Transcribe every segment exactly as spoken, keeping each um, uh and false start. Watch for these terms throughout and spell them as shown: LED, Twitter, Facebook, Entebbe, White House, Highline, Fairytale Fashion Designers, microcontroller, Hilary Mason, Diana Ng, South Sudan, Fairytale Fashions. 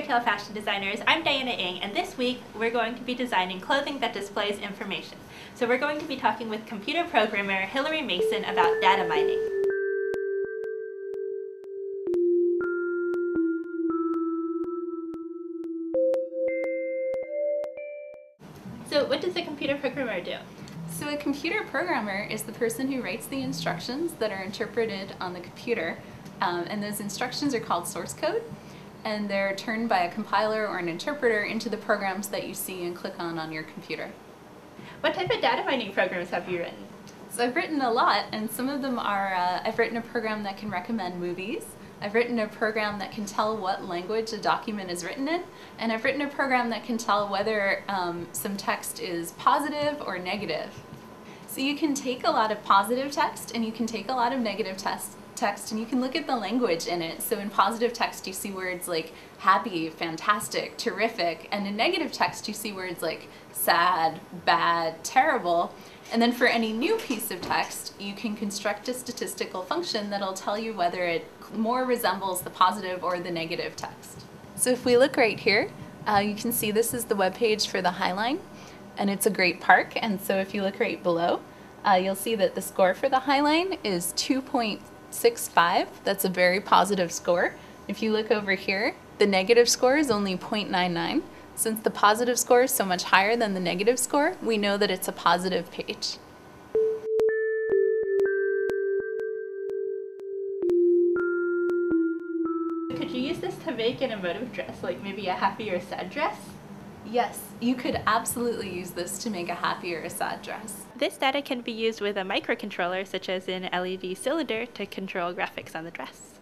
Fairytale Fashion Designers. I'm Diana Ng, and this week we're going to be designing clothing that displays information. So we're going to be talking with computer programmer Hilary Mason about data mining. So what does a computer programmer do? So a computer programmer is the person who writes the instructions that are interpreted on the computer, um, and those instructions are called source code, and they're turned by a compiler or an interpreter into the programs that you see and click on on your computer. What type of data mining programs have you written? So I've written a lot, and some of them are, uh, I've written a program that can recommend movies, I've written a program that can tell what language a document is written in, and I've written a program that can tell whether um, some text is positive or negative. So you can take a lot of positive text and you can take a lot of negative text, text and you can look at the language in it. So in positive text you see words like happy, fantastic, terrific, and in negative text you see words like sad, bad, terrible. And then for any new piece of text, you can construct a statistical function that'll tell you whether it more resembles the positive or the negative text. So if we look right here, uh, you can see this is the webpage for the Highline, and it's a great park. And so if you look right below, uh, you'll see that the score for the Highline is two point six five. That's a very positive score. If you look over here, the negative score is only zero point nine nine. Since the positive score is so much higher than the negative score, we know that it's a positive page. Could you use this to make an emotive dress, like maybe a happy or sad dress? Yes, you could absolutely use this to make a happy or a sad dress. This data can be used with a microcontroller, such as an L E D cylinder, to control graphics on the dress.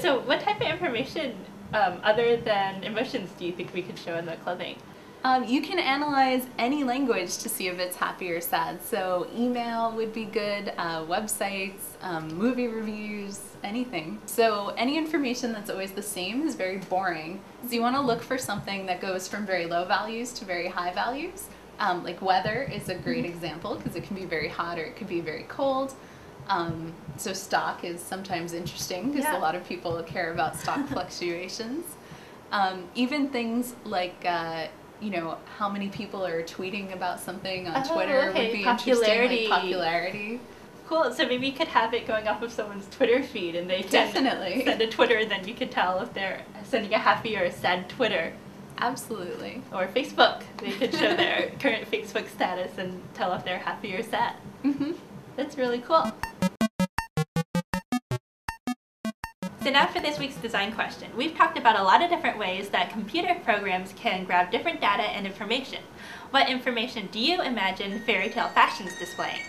So what type of information um, other than emotions do you think we could show in the clothing? Um, you can analyze any language to see if it's happy or sad. So email would be good, uh, websites, um, movie reviews, anything. So any information that's always the same is very boring. So you want to look for something that goes from very low values to very high values. Um, like weather is a great mm-hmm. example, because it can be very hot or it could be very cold. Um, so stock is sometimes interesting because yeah. a lot of people care about stock fluctuations. Um, even things like, uh, you know, how many people are tweeting about something on oh, Twitter okay. would be popularity. interesting, like popularity. Cool, so maybe you could have it going off of someone's Twitter feed, and they can Definitely. send a Twitter, and then you could tell if they're sending a happy or a sad Twitter. Absolutely. Or Facebook, they could show their current Facebook status and tell if they're happy or sad. Mm-hmm. That's really cool. So now for this week's design question. We've talked about a lot of different ways that computer programs can grab different data and information. What information do you imagine Fairytale Fashions displaying?